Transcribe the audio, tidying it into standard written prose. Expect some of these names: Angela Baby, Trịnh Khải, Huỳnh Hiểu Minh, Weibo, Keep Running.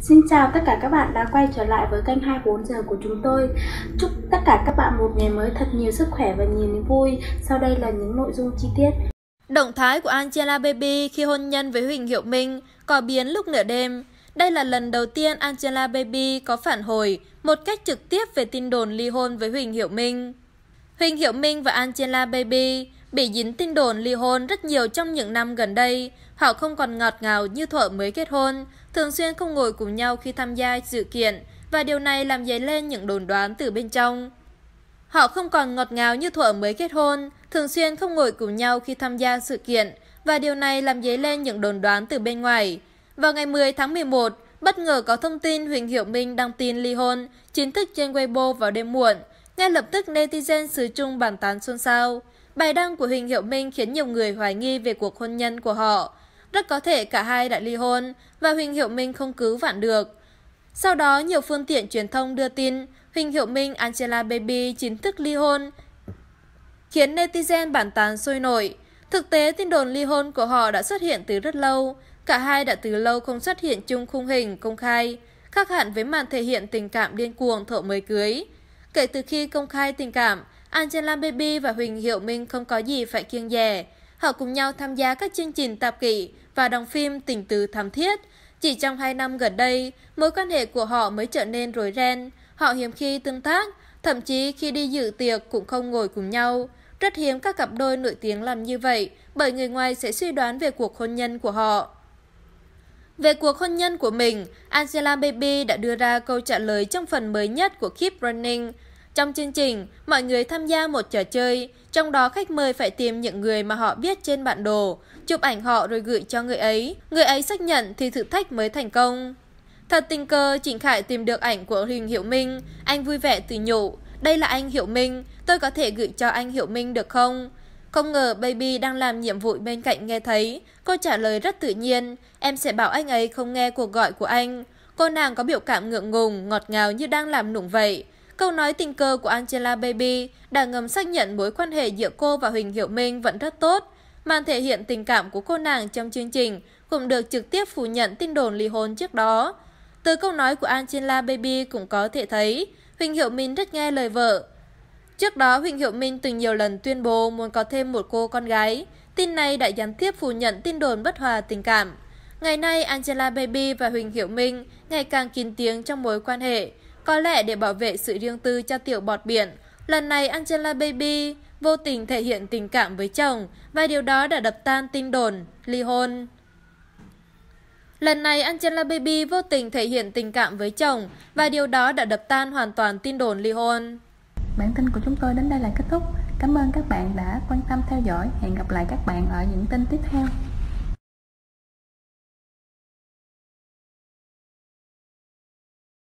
Xin chào tất cả các bạn đã quay trở lại với kênh 24 giờ của chúng tôi. Chúc tất cả các bạn một ngày mới thật nhiều sức khỏe và nhiều niềm vui. Sau đây là những nội dung chi tiết. Động thái của Angela Baby khi hôn nhân với Huỳnh Hiểu Minh có biến lúc nửa đêm. Đây là lần đầu tiên Angela Baby có phản hồi một cách trực tiếp về tin đồn ly hôn với Huỳnh Hiểu Minh. Huỳnh Hiểu Minh và Angela Baby bị dính tin đồn ly hôn rất nhiều trong những năm gần đây. Họ không còn ngọt ngào như thuở mới kết hôn, thường xuyên không ngồi cùng nhau khi tham gia sự kiện, và điều này làm dấy lên những đồn đoán từ bên trong. Vào ngày 10 tháng 11, bất ngờ có thông tin Huỳnh Hiểu Minh đăng tin ly hôn chính thức trên Weibo vào đêm muộn. Ngay lập tức netizen xứ Trung bàn tán xôn xao. Bài đăng của Huỳnh Hiểu Minh khiến nhiều người hoài nghi về cuộc hôn nhân của họ. Rất có thể cả hai đã ly hôn và Huỳnh Hiểu Minh không cứu vãn được. Sau đó, nhiều phương tiện truyền thông đưa tin Huỳnh Hiểu Minh Angela Baby chính thức ly hôn, khiến netizen bàn tán sôi nổi. Thực tế, tin đồn ly hôn của họ đã xuất hiện từ rất lâu. Cả hai đã từ lâu không xuất hiện chung khung hình công khai, khác hẳn với màn thể hiện tình cảm điên cuồng thuở mới cưới. Kể từ khi công khai tình cảm, Angela Baby và Huỳnh Hiểu Minh không có gì phải kiêng dè. Họ cùng nhau tham gia các chương trình tạp kỹ và đóng phim tình tứ thắm thiết. Chỉ trong 2 năm gần đây, mối quan hệ của họ mới trở nên rối ren. Họ hiếm khi tương tác, thậm chí khi đi dự tiệc cũng không ngồi cùng nhau. Rất hiếm các cặp đôi nổi tiếng làm như vậy, bởi người ngoài sẽ suy đoán về cuộc hôn nhân của họ. Về cuộc hôn nhân của mình, Angela Baby đã đưa ra câu trả lời trong phần mới nhất của Keep Running. Trong chương trình, mọi người tham gia một trò chơi, trong đó khách mời phải tìm những người mà họ biết trên bản đồ, chụp ảnh họ rồi gửi cho người ấy. Người ấy xác nhận thì thử thách mới thành công. Thật tình cờ, Trịnh Khải tìm được ảnh của Huỳnh Hiểu Minh. Anh vui vẻ tự nhủ, đây là anh Hiểu Minh, tôi có thể gửi cho anh Hiểu Minh được không? Không ngờ Baby đang làm nhiệm vụ bên cạnh nghe thấy. Cô trả lời rất tự nhiên, em sẽ bảo anh ấy không nghe cuộc gọi của anh. Cô nàng có biểu cảm ngượng ngùng, ngọt ngào như đang làm nũng vậy. Câu nói tình cờ của Angela Baby đã ngầm xác nhận mối quan hệ giữa cô và Huỳnh Hiểu Minh vẫn rất tốt. Màn thể hiện tình cảm của cô nàng trong chương trình cũng được trực tiếp phủ nhận tin đồn ly hôn trước đó. Từ câu nói của Angela Baby cũng có thể thấy, Huỳnh Hiểu Minh rất nghe lời vợ. Trước đó, Huỳnh Hiểu Minh từng nhiều lần tuyên bố muốn có thêm một cô con gái. Tin này đã gián tiếp phủ nhận tin đồn bất hòa tình cảm. Ngày nay, Angela Baby và Huỳnh Hiểu Minh ngày càng kín tiếng trong mối quan hệ. Có lẽ để bảo vệ sự riêng tư cho tiểu bọt biển, lần này Angela Baby vô tình thể hiện tình cảm với chồng và điều đó đã đập tan tin đồn ly hôn. Bản tin của chúng tôi đến đây là kết thúc. Cảm ơn các bạn đã quan tâm theo dõi. Hẹn gặp lại các bạn ở những tin tiếp theo.